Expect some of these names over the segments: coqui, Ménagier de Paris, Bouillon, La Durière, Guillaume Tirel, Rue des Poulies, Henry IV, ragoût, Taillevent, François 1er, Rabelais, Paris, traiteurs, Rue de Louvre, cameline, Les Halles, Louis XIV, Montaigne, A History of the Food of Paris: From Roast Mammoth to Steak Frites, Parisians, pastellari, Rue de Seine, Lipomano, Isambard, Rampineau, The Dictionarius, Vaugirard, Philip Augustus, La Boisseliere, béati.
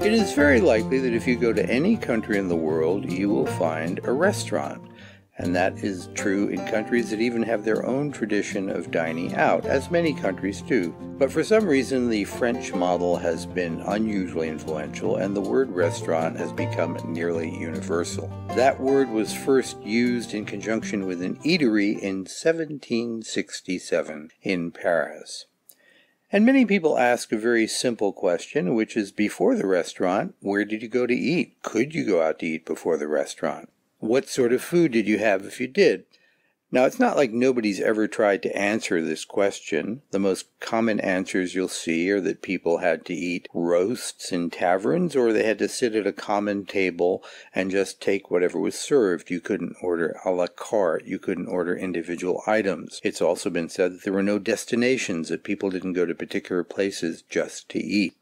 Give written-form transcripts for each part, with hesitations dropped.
It is very likely that if you go to any country in the world, you will find a restaurant. And that is true in countries that even have their own tradition of dining out, as many countries do. But for some reason, the French model has been unusually influential, and the word restaurant has become nearly universal. That word was first used in conjunction with an eatery in 1767 in Paris. And many people ask a very simple question, which is, before the restaurant, where did you go to eat? Could you go out to eat before the restaurant? What sort of food did you have if you did? Now, it's not like nobody's ever tried to answer this question. The most common answers you'll see are that people had to eat roasts in taverns, or they had to sit at a common table and just take whatever was served. You couldn't order a la carte. You couldn't order individual items. It's also been said that there were no destinations, that people didn't go to particular places just to eat.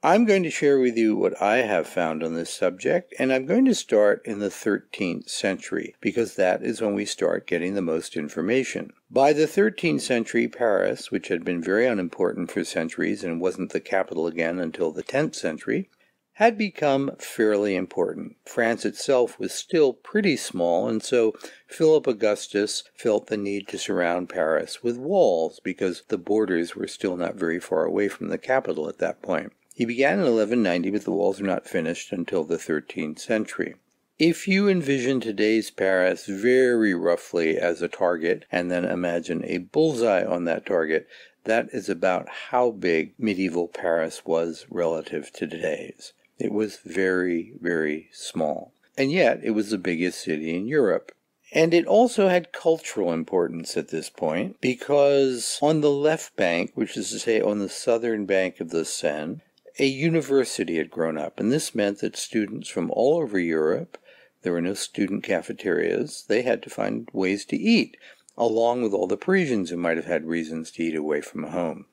I'm going to share with you what I have found on this subject, and I'm going to start in the 13th century, because that is when we start getting the most information. By the 13th century, Paris, which had been very unimportant for centuries and wasn't the capital again until the 10th century, had become fairly important. France itself was still pretty small, and so Philip Augustus felt the need to surround Paris with walls, because the borders were still not very far away from the capital at that point. He began in 1190, but the walls were not finished until the 13th century. If you envision today's Paris very roughly as a target, and then imagine a bullseye on that target, that is about how big medieval Paris was relative to today's. It was very, very small. And yet, it was the biggest city in Europe. And it also had cultural importance at this point, because on the left bank, which is to say on the southern bank of the Seine, a university had grown up, and this meant that students from all over Europe, there were no student cafeterias, they had to find ways to eat, along with all the Parisians who might have had reasons to eat away from home.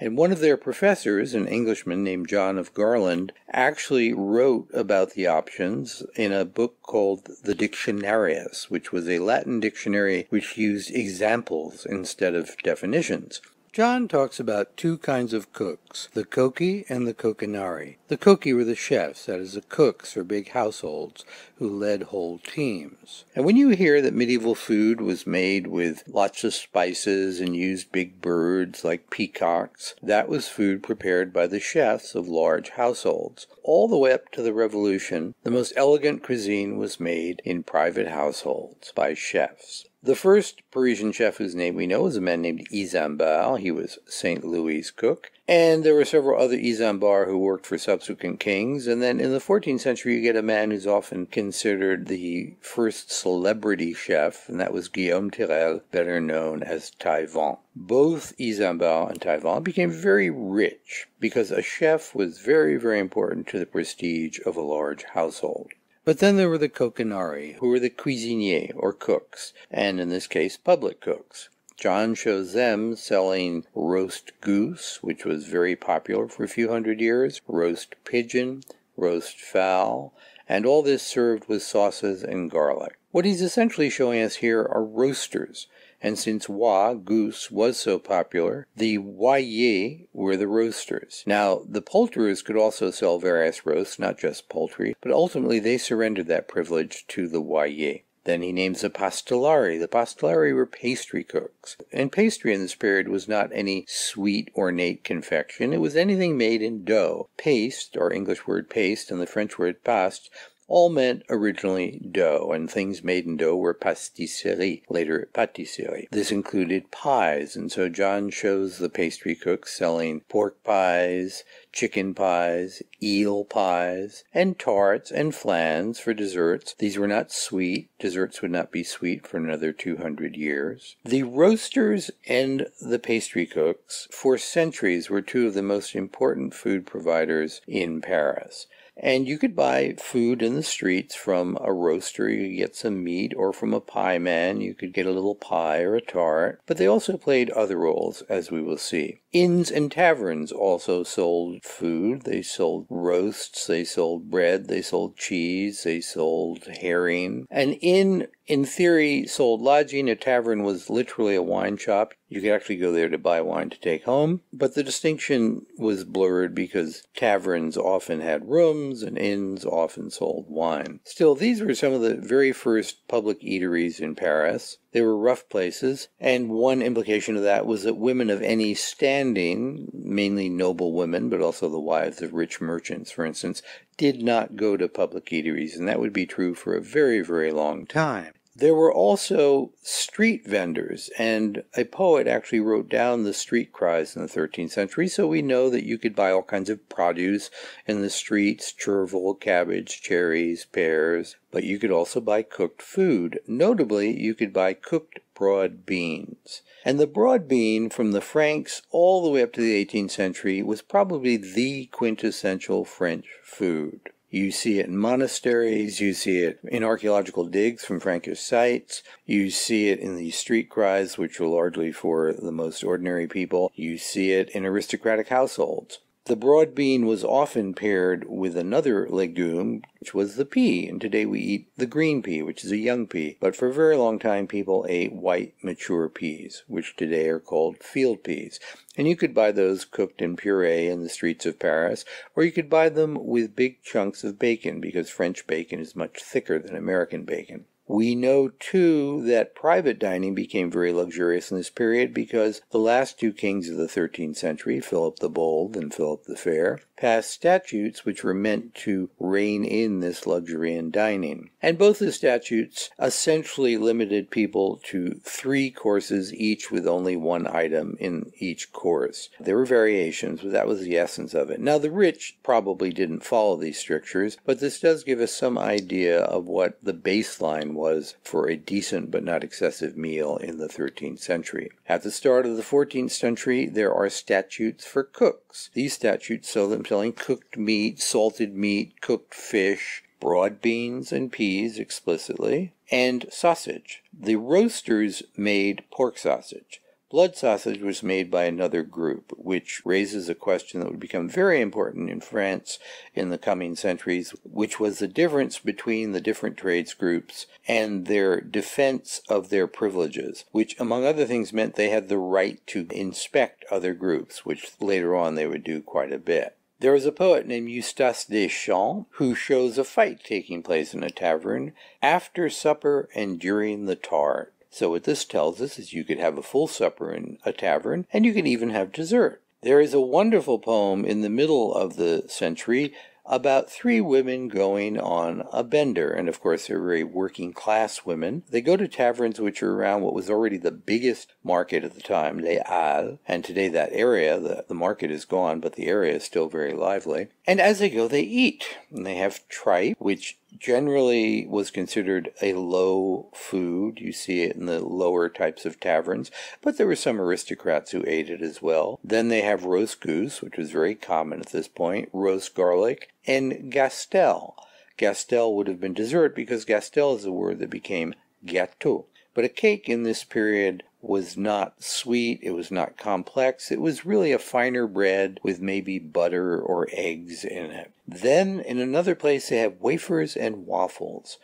And one of their professors, an Englishman named John of Garland, actually wrote about the options in a book called The Dictionarius, which was a Latin dictionary which used examples instead of definitions. John talks about two kinds of cooks, the coqui and the coquinari. The coqui were the chefs, that is the cooks for big households, who led whole teams. And when you hear that medieval food was made with lots of spices and used big birds like peacocks, that was food prepared by the chefs of large households. All the way up to the Revolution, the most elegant cuisine was made in private households by chefs. The first Parisian chef whose name we know is a man named Isambard. He was St. Louis' cook. And there were several other Isambard who worked for subsequent kings. And then in the 14th century, you get a man who's often considered the first celebrity chef, and that was Guillaume Tirel, better known as Taillevent. Both Isambard and Taillevent became very rich because a chef was very, very important to the prestige of a large household. But then there were the coquinari, who were the cuisiniers, or cooks, and in this case, public cooks. John shows them selling roast goose, which was very popular for a few hundred years, roast pigeon, roast fowl, and all this served with sauces and garlic. What he's essentially showing us here are roasters, and since oie, goose, was so popular, the oiers were the roasters. Now, the poulterers could also sell various roasts, not just poultry, but ultimately they surrendered that privilege to the oiers. Then he names the pastellari. The pastellari were pastry cooks. And pastry in this period was not any sweet, ornate confection. It was anything made in dough. Paste, our English word paste, and the French word paste, all meant originally dough, and things made in dough were pastisserie, later pâtisserie. This included pies, and so John shows the pastry cooks selling pork pies, chicken pies, eel pies, and tarts and flans for desserts. These were not sweet. Desserts would not be sweet for another 200 years. The roasters and the pastry cooks, for centuries, were two of the most important food providers in Paris. And you could buy food in the streets from a roaster. You could get some meat, or from a pie man. You could get a little pie or a tart. But they also played other roles, as we will see. Inns and taverns also sold food. They sold roasts, they sold bread, they sold cheese, they sold herring. An inn, in theory, sold lodging. A tavern was literally a wine shop. You could actually go there to buy wine to take home. But the distinction was blurred because taverns often had rooms and inns often sold wine. Still, these were some of the very first public eateries in Paris. They were rough places, and one implication of that was that women of any standing, mainly noble women, but also the wives of rich merchants, for instance, did not go to public eateries, and that would be true for a very, very long time. There were also street vendors, and a poet actually wrote down the street cries in the 13th century, so we know that you could buy all kinds of produce in the streets, chervil, cabbage, cherries, pears, but you could also buy cooked food. Notably, you could buy cooked broad beans. And the broad bean, from the Franks all the way up to the 18th century, was probably the quintessential French food. You see it in monasteries, you see it in archaeological digs from Frankish sites, you see it in the street cries, which were largely for the most ordinary people, you see it in aristocratic households. The broad bean was often paired with another legume, which was the pea, and today we eat the green pea, which is a young pea, but for a very long time people ate white mature peas, which today are called field peas. And you could buy those cooked in puree in the streets of Paris, or you could buy them with big chunks of bacon, because French bacon is much thicker than American bacon. We know, too, that private dining became very luxurious in this period because the last two kings of the 13th century, Philip the Bold and Philip the Fair, passed statutes which were meant to rein in this luxury in dining. And both the statutes essentially limited people to 3 courses each with only 1 item in each course. There were variations, but that was the essence of it. Now, the rich probably didn't follow these strictures, but this does give us some idea of what the baseline was for a decent but not excessive meal in the 13th century. At the start of the 14th century, there are statutes for cooks. These statutes saw them selling cooked meat, salted meat, cooked fish, broad beans and peas explicitly, and sausage. The roasters made pork sausage. Blood sausage was made by another group, which raises a question that would become very important in France in the coming centuries, which was the difference between the different trades groups and their defense of their privileges, which, among other things, meant they had the right to inspect other groups, which later on they would do quite a bit. There is a poet named Eustace Deschamps who shows a fight taking place in a tavern after supper and during the tart. So what this tells us is you could have a full supper in a tavern, and you could even have dessert. There is a wonderful poem in the middle of the century about 3 women going on a bender, and of course they're very working class women. They go to taverns which are around what was already the biggest market at the time, Les Halles, and today that area, the market is gone, but the area is still very lively. And as they go, they eat, and they have tripe, which generally was considered a low food. You see it in the lower types of taverns, but there were some aristocrats who ate it as well. Then they have roast goose, which was very common at this point, roast garlic, and gastel. Gastel would have been dessert because gastel is a word that became gâteau. But a cake in this period was not sweet, it was not complex, it was really a finer bread with maybe butter or eggs in it. Then, in another place, they have wafers and waffles.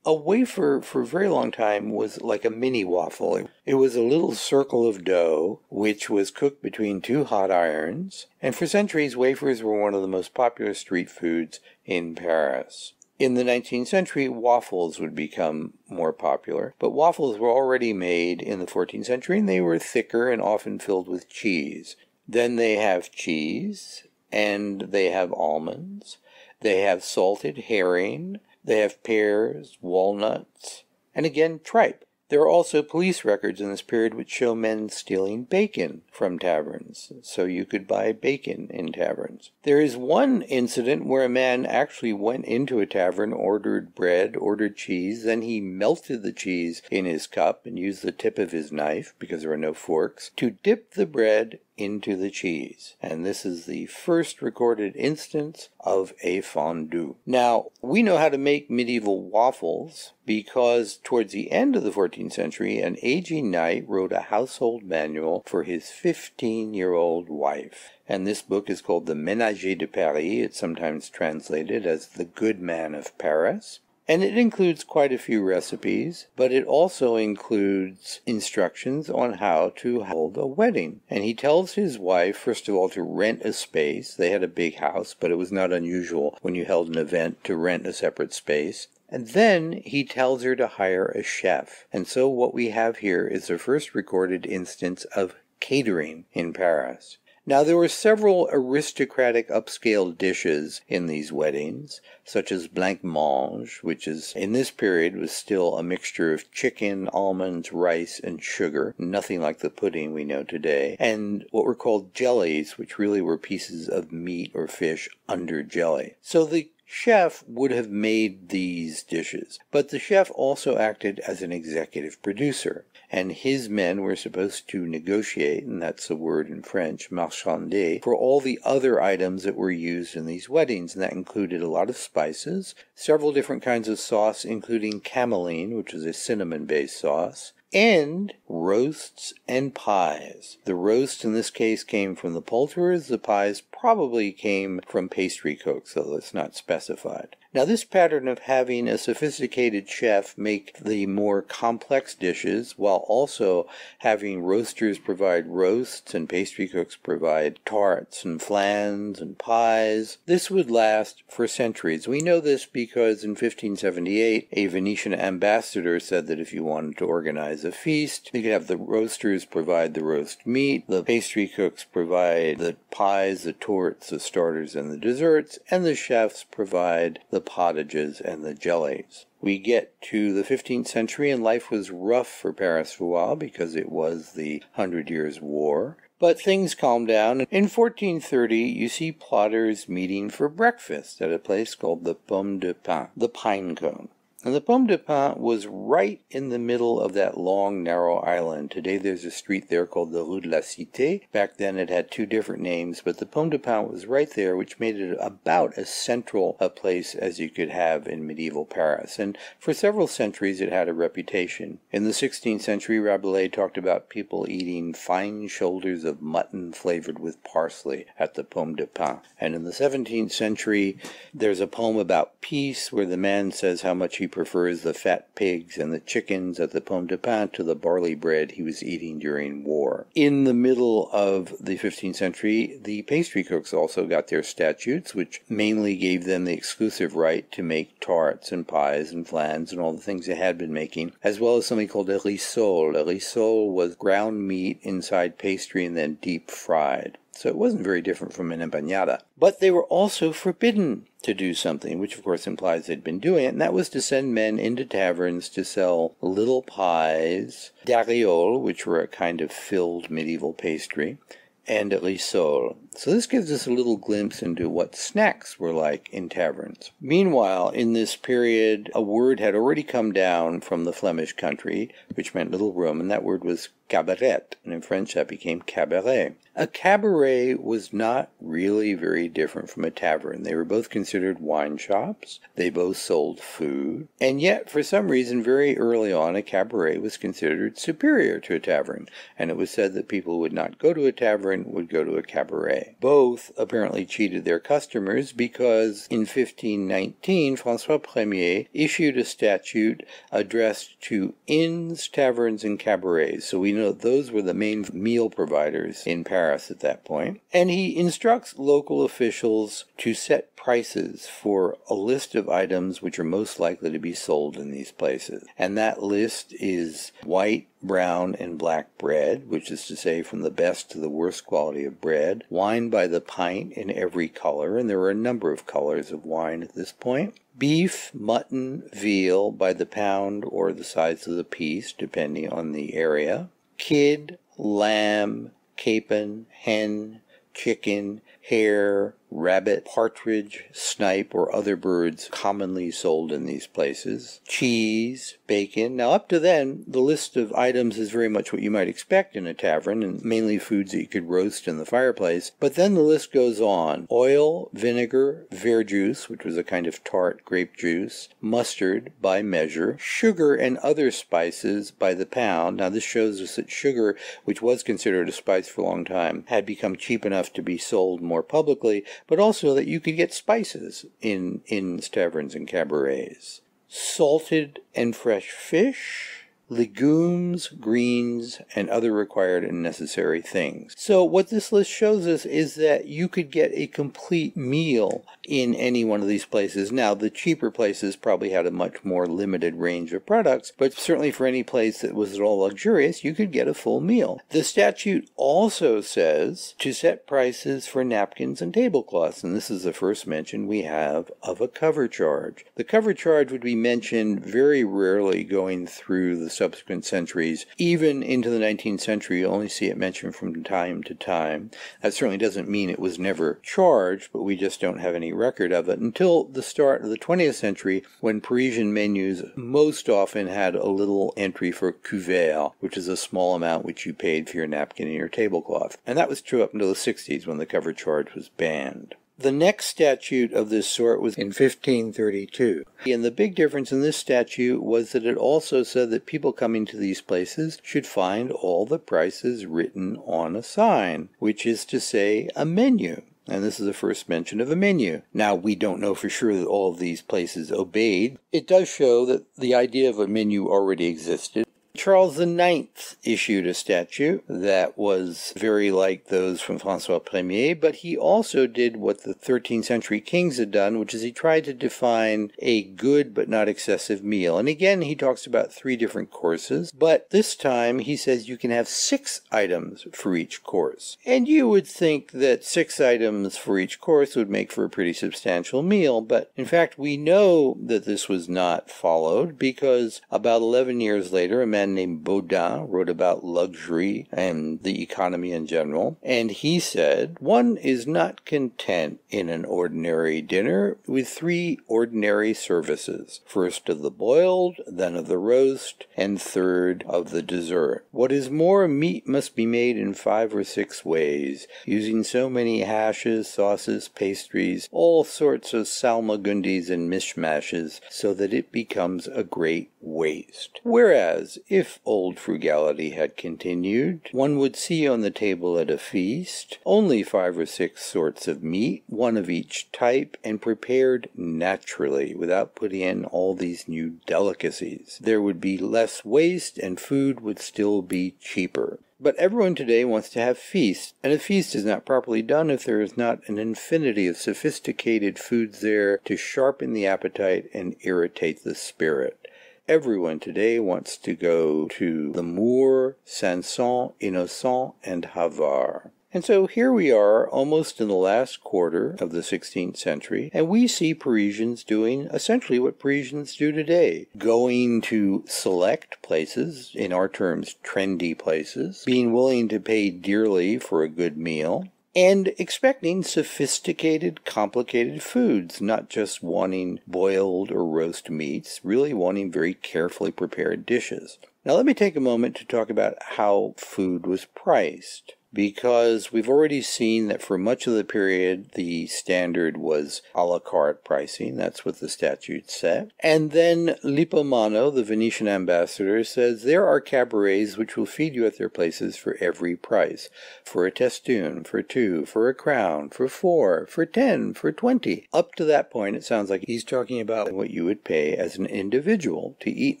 A wafer, for a very long time, was like a mini waffle. It was a little circle of dough, which was cooked between 2 hot irons, and for centuries, wafers were one of the most popular street foods in Paris. In the 19th century, waffles would become more popular, but waffles were already made in the 14th century, and they were thicker and often filled with cheese. Then they have cheese, and they have almonds, they have salted herring, they have pears, walnuts, and again tripe. There are also police records in this period which show men stealing bacon from taverns, so you could buy bacon in taverns. There is one incident where a man actually went into a tavern, ordered bread, ordered cheese, then he melted the cheese in his cup and used the tip of his knife, because there were no forks, to dip the bread into the cheese, and this is the first recorded instance of a fondue. Now, we know how to make medieval waffles because towards the end of the 14th century, an aging knight wrote a household manual for his 15-year-old wife. And this book is called the Ménagier de Paris. It's sometimes translated as the Good Man of Paris. And it includes quite a few recipes, but it also includes instructions on how to hold a wedding. And he tells his wife, first of all, to rent a space. They had a big house, but it was not unusual when you held an event to rent a separate space. And then he tells her to hire a chef. And so what we have here is the first recorded instance of catering in Paris. Now, there were several aristocratic upscale dishes in these weddings, such as blancmange, which is, in this period, was still a mixture of chicken, almonds, rice, and sugar, nothing like the pudding we know today, and what were called jellies, which really were pieces of meat or fish under jelly. So the chef would have made these dishes, but the chef also acted as an executive producer, and his men were supposed to negotiate, and that's the word in French, marchander, for all the other items that were used in these weddings, and that included a lot of spices, several different kinds of sauce, including cameline, which is a cinnamon-based sauce, and roasts and pies. The roast in this case came from the poulterers. The pies probably came from pastry cooks, though it's not specified. Now, this pattern of having a sophisticated chef make the more complex dishes while also having roasters provide roasts and pastry cooks provide tarts and flans and pies, this would last for centuries. We know this because in 1578, a Venetian ambassador said that if you wanted to organize a feast, you could have the roasters provide the roast meat, the pastry cooks provide the pies, the torts, the starters, and the desserts, and the chefs provide the pottages and the jellies. We get to the 15th century, and life was rough for Paris for a while because it was the 100 Years' War. But things calmed down. In 1430, you see plotters meeting for breakfast at a place called the Pomme de Pin, the pine cone. And the Pomme de Pin was right in the middle of that long, narrow island. Today there's a street there called the Rue de la Cité. Back then it had two different names, but the Pomme de Pin was right there, which made it about as central a place as you could have in medieval Paris. And for several centuries it had a reputation. In the 16th century, Rabelais talked about people eating fine shoulders of mutton flavored with parsley at the Pomme de Pin. And in the 17th century, there's a poem about peace where the man says how much he prefers the fat pigs and the chickens at the Pomme de Pin to the barley bread he was eating during war. In the middle of the 15th century, the pastry cooks also got their statutes, which mainly gave them the exclusive right to make tarts and pies and flans and all the things they had been making, as well as something called a rissole. A rissole was ground meat inside pastry and then deep fried. So it wasn't very different from an empanada. But they were also forbidden to do something, which of course implies they'd been doing it, and that was to send men into taverns to sell little pies, darioles, which were a kind of filled medieval pastry, and rissoles. So this gives us a little glimpse into what snacks were like in taverns. Meanwhile, in this period, a word had already come down from the Flemish country, which meant little room, and that word was cabaret, and in French that became cabaret. A cabaret was not really very different from a tavern. They were both considered wine shops, they both sold food, and yet for some reason very early on a cabaret was considered superior to a tavern, and it was said that people who would not go to a tavern would go to a cabaret. Both apparently cheated their customers because in 1519, François 1er issued a statute addressed to inns, taverns, and cabarets. So we know that those were the main meal providers in Paris at that point. And he instructs local officials to set prices for a list of items which are most likely to be sold in these places. And that list is white, brown, and black bread, which is to say from the best to the worst quality of bread, wine by the pint in every color, and there were a number of colors of wine at this point, beef, mutton, veal by the pound or the size of the piece, depending on the area, kid, lamb, capon, hen, chicken, hare, rabbit, partridge, snipe, or other birds commonly sold in these places, cheese, bacon. Now, up to then, the list of items is very much what you might expect in a tavern, and mainly foods that you could roast in the fireplace. But then the list goes on. Oil, vinegar, verjuice, which was a kind of tart grape juice, mustard by measure, sugar and other spices by the pound. Now, this shows us that sugar, which was considered a spice for a long time, had become cheap enough to be sold more publicly, but also that you could get spices in inns, taverns, and cabarets. Salted and fresh fish, legumes, greens, and other required and necessary things. So what this list shows us is that you could get a complete meal in any one of these places. Now, the cheaper places probably had a much more limited range of products, but certainly for any place that was at all luxurious, you could get a full meal. The statute also says to set prices for napkins and tablecloths, and this is the first mention we have of a cover charge. The cover charge would be mentioned very rarely going through the subsequent centuries. Even into the 19th century, you only see it mentioned from time to time. That certainly doesn't mean it was never charged, but we just don't have any record of it until the start of the 20th century, when Parisian menus most often had a little entry for couvert, which is a small amount which you paid for your napkin and your tablecloth. And that was true up until the 60s, when the cover charge was banned. The next statute of this sort was in 1532, and the big difference in this statute was that it also said that people coming to these places should find all the prices written on a sign, which is to say a menu. And this is the first mention of a menu. Now, we don't know for sure that all of these places obeyed. It does show that the idea of a menu already existed. Charles IX issued a statute that was very like those from François 1er, but he also did what the 13th century kings had done, which is he tried to define a good but not excessive meal. And again, he talks about three different courses, but this time he says you can have 6 items for each course. And you would think that 6 items for each course would make for a pretty substantial meal, but in fact we know that this was not followed, because about 11 years later a man named Baudin wrote about luxury and the economy in general, and he said, "One is not content in an ordinary dinner with 3 ordinary services, first of the boiled, then of the roast, and third of the dessert. What is more, meat must be made in 5 or 6 ways, using so many hashes, sauces, pastries, all sorts of salmagundis and mishmashes, so that it becomes a great waste. Whereas, if old frugality had continued, one would see on the table at a feast only 5 or 6 sorts of meat, one of each type, and prepared naturally, without putting in all these new delicacies. There would be less waste, and food would still be cheaper. But everyone today wants to have feasts, and a feast is not properly done if there is not an infinity of sophisticated foods there to sharpen the appetite and irritate the spirit. Everyone today wants to go to the Moor, Sanson, Innocent, and Havard." And so here we are, almost in the last quarter of the 16th century, and we see Parisians doing essentially what Parisians do today: going to select places, in our terms, trendy places, being willing to pay dearly for a good meal, and expecting sophisticated, complicated foods, not just wanting boiled or roast meats, really wanting very carefully prepared dishes. Now let me take a moment to talk about how food was priced, because we've already seen that for much of the period the standard was a la carte pricing. That's what the statute said. And then Lipomano, the Venetian ambassador, says there are cabarets which will feed you at their places for every price: for a testoon, for 2, for a crown, for 4, for 10, for 20. Up to that point, it sounds like he's talking about what you would pay as an individual to eat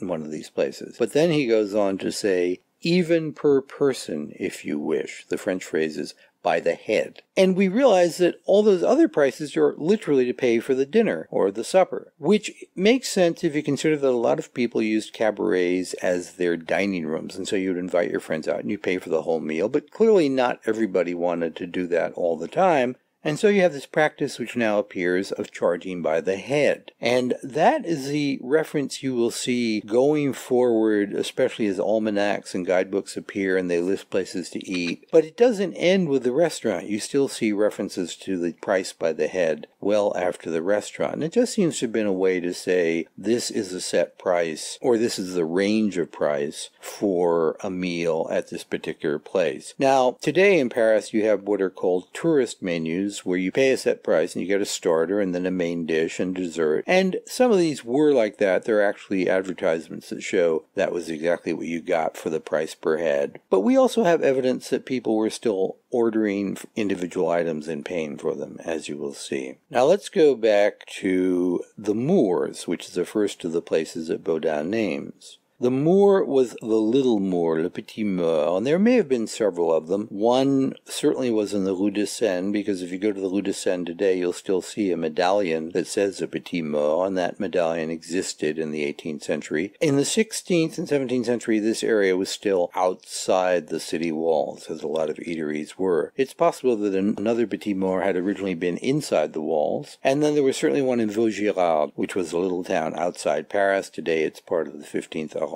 in one of these places. But then he goes on to say, even per person, if you wish. The French phrase is by the head. And we realize that all those other prices are literally to pay for the dinner or the supper, which makes sense if you consider that a lot of people used cabarets as their dining rooms, and so you'd invite your friends out and you pay for the whole meal. But clearly not everybody wanted to do that all the time. And so you have this practice which now appears of charging by the head. And that is the reference you will see going forward, especially as almanacs and guidebooks appear and they list places to eat. But it doesn't end with the restaurant. You still see references to the price by the head well after the restaurant. And it just seems to have been a way to say this is a set price, or this is the range of price for a meal at this particular place. Now, today in Paris, you have what are called tourist menus, where you pay a set price and you get a starter and then a main dish and dessert. And some of these were like that. There are actually advertisements that show that was exactly what you got for the price per head. But we also have evidence that people were still ordering individual items and paying for them, as you will see. Now let's go back to the Moors, which is the first of the places that Bodin names. The Moor was the Little Moor, Le Petit Moor, and there may have been several of them. One certainly was in the Rue de Seine, because if you go to the Rue de Seine today, you'll still see a medallion that says Le Petit Moor, and that medallion existed in the 18th century. In the 16th and 17th century, this area was still outside the city walls, as a lot of eateries were. It's possible that another Petit Moor had originally been inside the walls, and then there was certainly one in Vaugirard, which was a little town outside Paris. Today, it's part of the 15th arrondissement.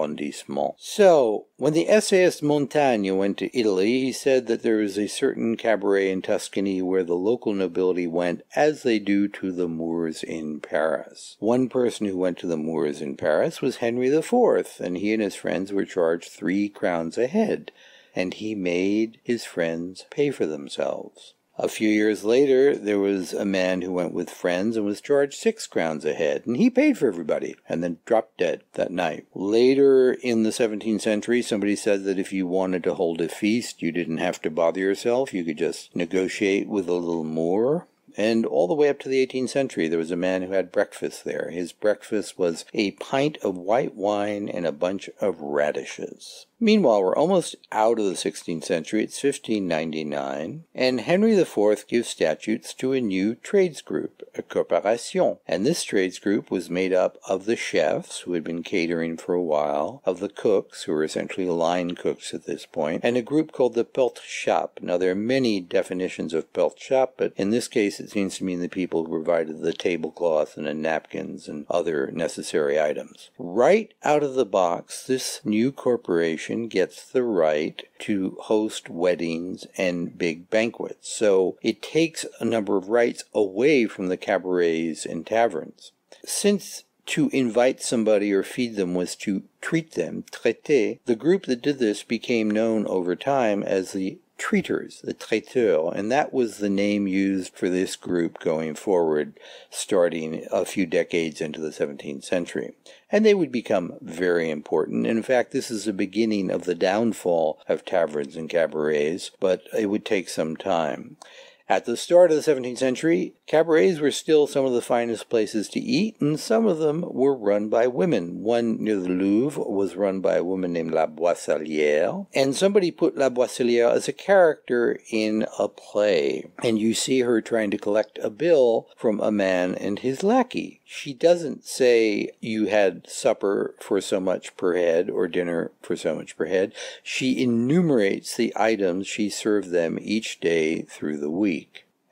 So, when the essayist Montaigne went to Italy, he said that there is a certain cabaret in Tuscany where the local nobility went as they do to the Moors in Paris. One person who went to the Moors in Paris was Henry IV, and he and his friends were charged 3 crowns a head, and he made his friends pay for themselves. A few years later, there was a man who went with friends and was charged 6 crowns a head, and he paid for everybody, and then dropped dead that night. Later in the 17th century, somebody said that if you wanted to hold a feast, you didn't have to bother yourself. You could just negotiate with a little Moor. And all the way up to the 18th century, there was a man who had breakfast there. His breakfast was a pint of white wine and a bunch of radishes. Meanwhile, we're almost out of the 16th century. It's 1599, and Henry IV gives statutes to a new trades group, a corporation. And this trades group was made up of the chefs, who had been catering for a while, of the cooks, who were essentially line cooks at this point, and a group called the pelt shop. Now, there are many definitions of pelt shop, but in this case, it seems to mean the people who provided the tablecloth and the napkins and other necessary items. Right out of the box, this new corporation gets the right to host weddings and big banquets. So it takes a number of rights away from the cabarets and taverns. Since to invite somebody or feed them was to treat them, traiter, the group that did this became known over time as the traiteurs, the traiteurs, and that was the name used for this group going forward, starting a few decades into the 17th century. And they would become very important. In fact, this is the beginning of the downfall of taverns and cabarets, but it would take some time. At the start of the 17th century, cabarets were still some of the finest places to eat, and some of them were run by women. One near the Louvre was run by a woman named La Boisseliere, and somebody put La Boisseliere as a character in a play, and you see her trying to collect a bill from a man and his lackey. She doesn't say you had supper for so much per head or dinner for so much per head. She enumerates the items she served them each day through the week.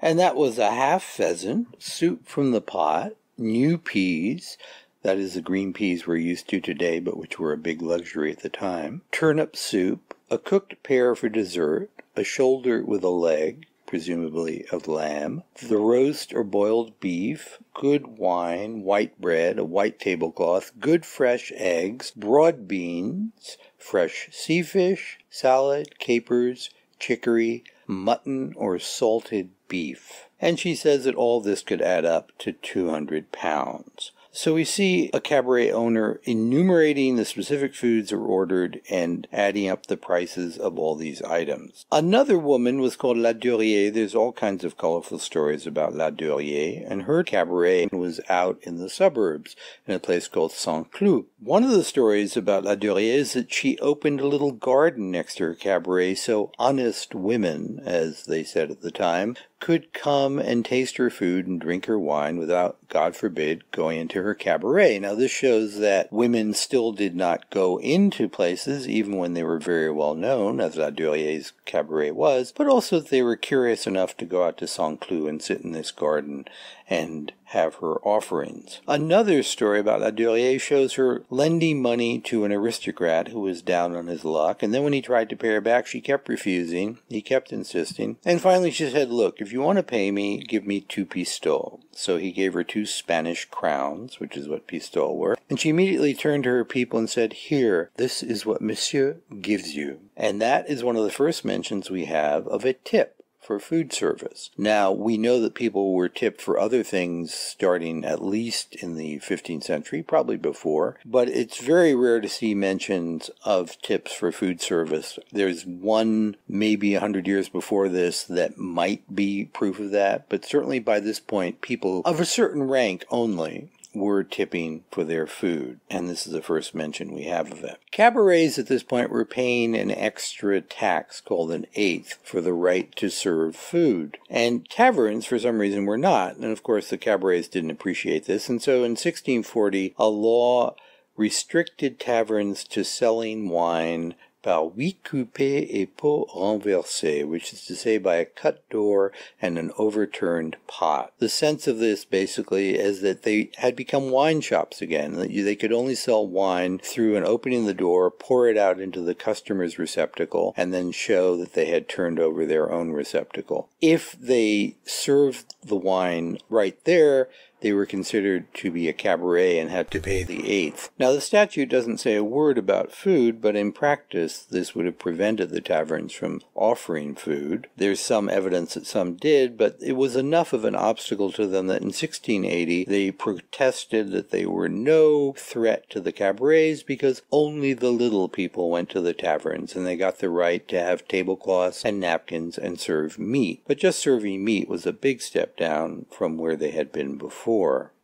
And that was a half pheasant, soup from the pot, new peas, that is the green peas we're used to today, but which were a big luxury at the time, turnip soup, a cooked pear for dessert, a shoulder with a leg, presumably of lamb, the roast or boiled beef, good wine, white bread, a white tablecloth, good fresh eggs, broad beans, fresh sea fish, salad, capers, chicory, mutton or salted beef. And she says that all this could add up to 200 pounds. So we see a cabaret owner enumerating the specific foods that were ordered and adding up the prices of all these items. Another woman was called La Durière. There's all kinds of colorful stories about La Durière, and her cabaret was out in the suburbs in a place called Saint-Cloud. One of the stories about La Durière is that she opened a little garden next to her cabaret so honest women, as they said at the time, could come and taste her food and drink her wine without, God forbid, going into her cabaret. Now, this shows that women still did not go into places, even when they were very well known, as La Durier's cabaret was, but also that they were curious enough to go out to Saint-Cloud and sit in this garden and have her offerings. Another story about La Durière shows her lending money to an aristocrat who was down on his luck, and then when he tried to pay her back, she kept refusing. He kept insisting, and finally she said, "Look, if you want to pay me, give me 2 pistoles. So he gave her 2 Spanish crowns, which is what pistoles were, and she immediately turned to her people and said, "Here, this is what Monsieur gives you." And that is one of the first mentions we have of a tip for food service. Now, we know that people were tipped for other things starting at least in the 15th century, probably before, but it's very rare to see mentions of tips for food service. There's one maybe 100 years before this that might be proof of that, but certainly by this point, people of a certain rank only were tipping for their food, and this is the first mention we have of it. Cabarets at this point were paying an extra tax called an eighth for the right to serve food, and taverns for some reason were not, and of course the cabarets didn't appreciate this, and so in 1640 a law restricted taverns to selling wine par huit coupés et pots renversés, which is to say by a cut door and an overturned pot. The sense of this basically is that they had become wine shops again, that they could only sell wine through an opening in the door, pour it out into the customer's receptacle, and then show that they had turned over their own receptacle. If they served the wine right there, they were considered to be a cabaret and had to pay the eighth. Now, the statute doesn't say a word about food, but in practice, this would have prevented the taverns from offering food. There's some evidence that some did, but it was enough of an obstacle to them that in 1680, they protested that they were no threat to the cabarets because only the little people went to the taverns, and they got the right to have tablecloths and napkins and serve meat. But just serving meat was a big step down from where they had been before.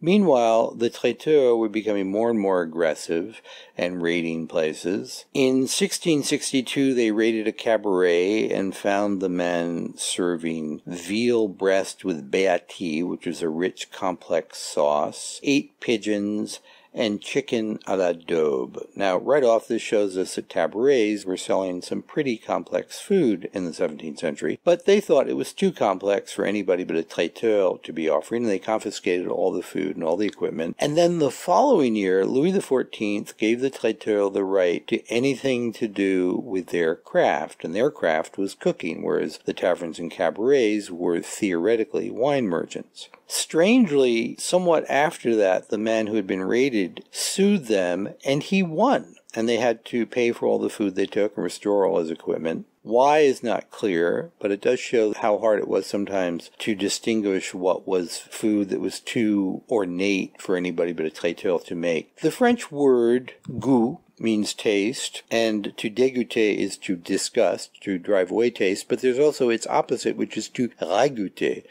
Meanwhile, the traiteurs were becoming more and more aggressive and raiding places. In 1662, they raided a cabaret and found the man serving veal breast with béati, which was a rich, complex sauce, 8 pigeons, and chicken à la daube. Now, right off, this shows us that cabarets were selling some pretty complex food in the 17th century, but they thought it was too complex for anybody but a traiteur to be offering, and they confiscated all the food and all the equipment. And then the following year, Louis XIV gave the traiteurs the right to anything to do with their craft, and their craft was cooking, whereas the taverns and cabarets were theoretically wine merchants. Strangely, somewhat after that, the man who had been raided sued them, and he won. And they had to pay for all the food they took and restore all his equipment. Why is not clear, but it does show how hard it was sometimes to distinguish what was food that was too ornate for anybody but a traiteur to make. The French word goût means taste, and to dégoûter is to disgust, to drive away taste, but there's also its opposite, which is to ragoûter,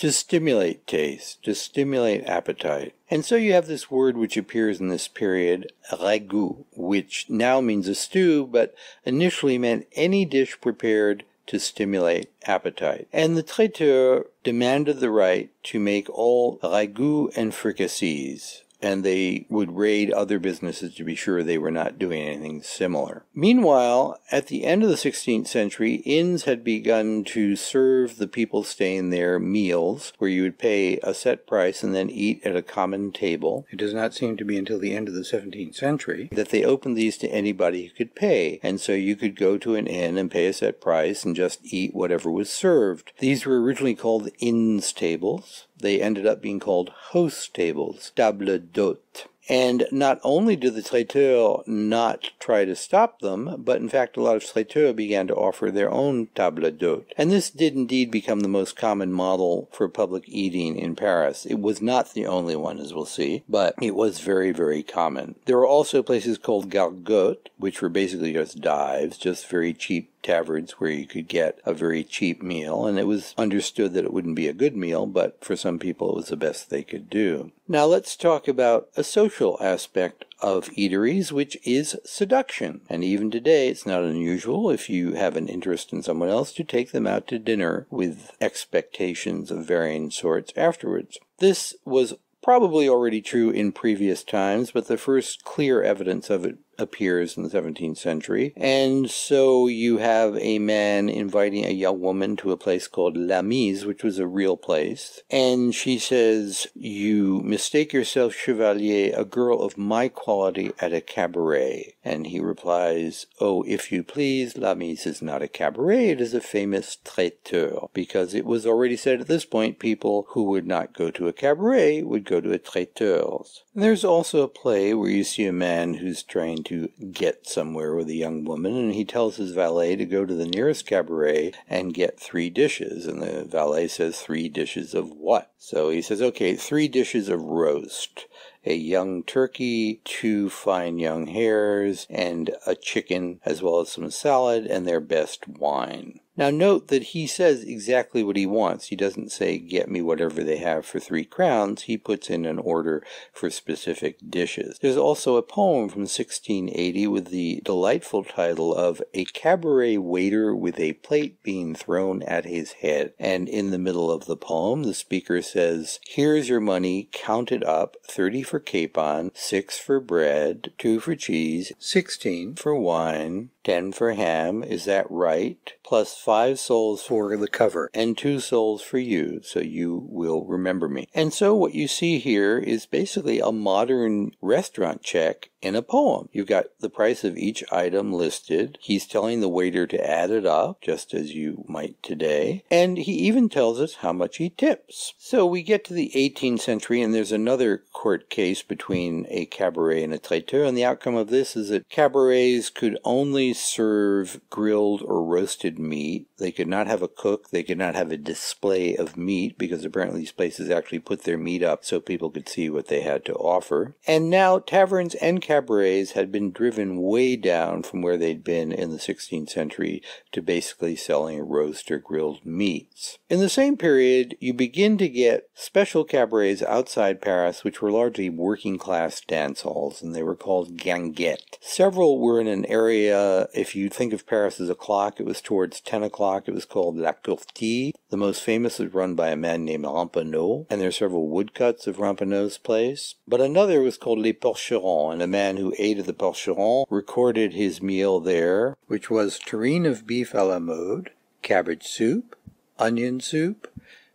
to stimulate taste, to stimulate appetite. And so you have this word which appears in this period, ragoût, which now means a stew, but initially meant any dish prepared to stimulate appetite. And the traiteur demanded the right to make all ragoûts and fricassees, and they would raid other businesses to be sure they were not doing anything similar. Meanwhile, at the end of the 16th century, inns had begun to serve the people staying there meals, where you would pay a set price and then eat at a common table. It does not seem to be until the end of the 17th century that they opened these to anybody who could pay, and so you could go to an inn and pay a set price and just eat whatever was served. These were originally called inns tables. They ended up being called host tables, tables d'hote. And not only did the traiteurs not try to stop them, but in fact a lot of traiteurs began to offer their own tables d'hote. And this did indeed become the most common model for public eating in Paris. It was not the only one, as we'll see, but it was very, very common. There were also places called gargotes, which were basically just dives, just very cheap taverns where you could get a very cheap meal, and it was understood that it wouldn't be a good meal, but for some people it was the best they could do. Now let's talk about a social aspect of eateries, which is seduction. And even today, it's not unusual, if you have an interest in someone else, to take them out to dinner with expectations of varying sorts afterwards. This was probably already true in previous times, but the first clear evidence of it appears in the 17th century. And so you have a man inviting a young woman to a place called La Mise, which was a real place. And she says, "You mistake yourself, chevalier, a girl of my quality at a cabaret." And he replies, "Oh, if you please, La Mise is not a cabaret, it is a famous traiteur." Because it was already said at this point, people who would not go to a cabaret would go to a traiteur's. And there's also a play where you see a man who's trying to get somewhere with a young woman, and he tells his valet to go to the nearest cabaret and get 3 dishes, and the valet says, 3 dishes of what? So he says, okay, 3 dishes of roast, a young turkey, 2 fine young hares, and a chicken, as well as some salad, and their best wine. Now note that he says exactly what he wants. He doesn't say, get me whatever they have for 3 crowns. He puts in an order for specific dishes. There's also a poem from 1680 with the delightful title of A Cabaret Waiter with a Plate Being Thrown at His Head. And in the middle of the poem, the speaker says, here's your money, count it up, 30 for capon, 6 for bread, 2 for cheese, 16 for wine, 10 for ham, is that right? Plus 5 sols for the cover, and 2 sols for you, so you will remember me. And so what you see here is basically a modern restaurant check in a poem. You've got the price of each item listed. He's telling the waiter to add it up, just as you might today. And he even tells us how much he tips. So we get to the 18th century, and there's another court case between a cabaret and a traiteur, and the outcome of this is that cabarets could only serve grilled or roasted meat. They could not have a cook. They could not have a display of meat, because apparently these places actually put their meat up so people could see what they had to offer. And now taverns and cabarets had been driven way down from where they'd been in the 16th century to basically selling roast or grilled meats. In the same period, you begin to get special cabarets outside Paris, which were largely working-class dance halls, and they were called ganguettes. Several were in an area, if you think of Paris as a clock, it was toward 10 o'clock. It was called La Courtille. The most famous was run by a man named Rampineau, and there are several woodcuts of Rampineau's place. But another was called Les Porcherons, and a man who ate at the Porcherons recorded his meal there, which was tureen of beef à la mode, cabbage soup, onion soup,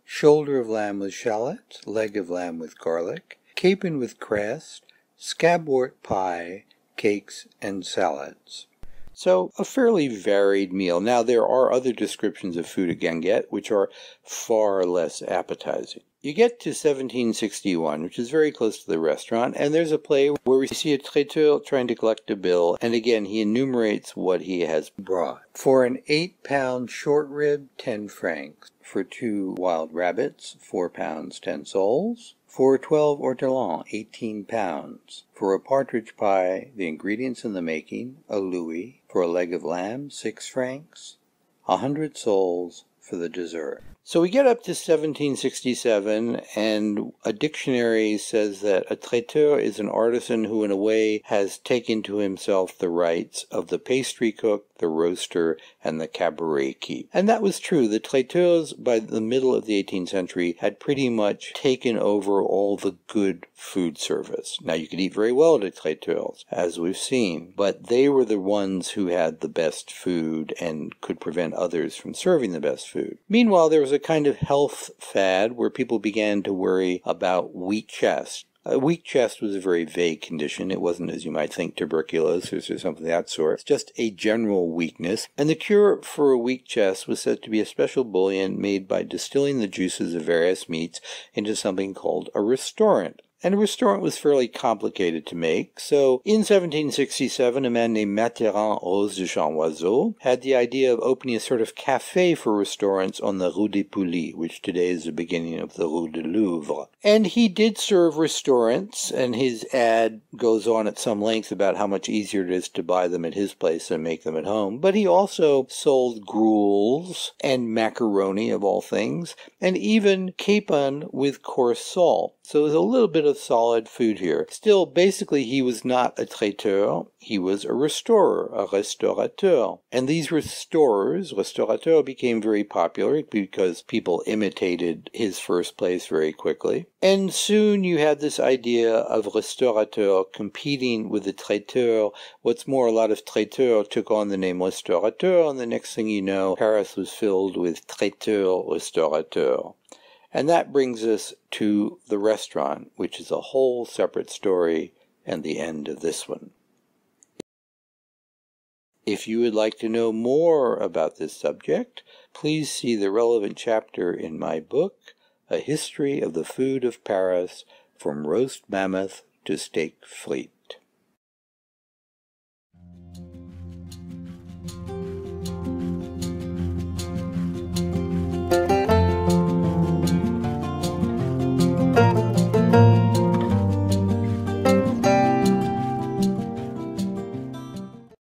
shoulder of lamb with shallots, leg of lamb with garlic, capon with cress, scabwort pie, cakes, and salads. So, a fairly varied meal. Now, there are other descriptions of food at ganguette, which are far less appetizing. You get to 1761, which is very close to the restaurant, and there's a play where we see a traiteur trying to collect a bill, and again, he enumerates what he has brought. For an 8-pound short rib, 10 francs. For 2 wild rabbits, 4 pounds, 10 sols. For 12 ortolans, 18 pounds. For a partridge pie, the ingredients in the making, a louis. For a leg of lamb, 6 francs. 100 sols for the dessert. So we get up to 1767, and a dictionary says that a traiteur is an artisan who, in a way, has taken to himself the rights of the pastry cook, the roaster, and the cabaret keep. And that was true. The traiteurs, by the middle of the 18th century, had pretty much taken over all the good food service. Now, you could eat very well at a traiteur's, as we've seen, but they were the ones who had the best food and could prevent others from serving the best food. Meanwhile, there was a kind of health fad where people began to worry about weak chest. A weak chest was a very vague condition. It wasn't, as you might think, tuberculosis or something of that sort. It's just a general weakness. And the cure for a weak chest was said to be a special bouillon made by distilling the juices of various meats into something called a restorant. And a restaurant was fairly complicated to make, so in 1767 a man named Mathurin Rose de Chamboiseau had the idea of opening a sort of café for restaurants on the Rue des Poulies, which today is the beginning of the Rue de Louvre. And he did serve restaurants, and his ad goes on at some length about how much easier it is to buy them at his place than make them at home, but he also sold gruels and macaroni, of all things, and even capon with coarse salt. So there's a little bit of of solid food here. Still, basically, he was not a traiteur. He was a restorer, a restaurateur. And these restorers, restaurateur, became very popular because people imitated his first place very quickly. And soon you had this idea of restaurateur competing with the traiteur. What's more, a lot of traiteurs took on the name restaurateur, and the next thing you know, Paris was filled with traiteurs, restaurateurs. And that brings us to the restaurant, which is a whole separate story, and the end of this one. If you would like to know more about this subject, please see the relevant chapter in my book, A History of the Food of Paris, From Roast Mammoth to Steak Frites.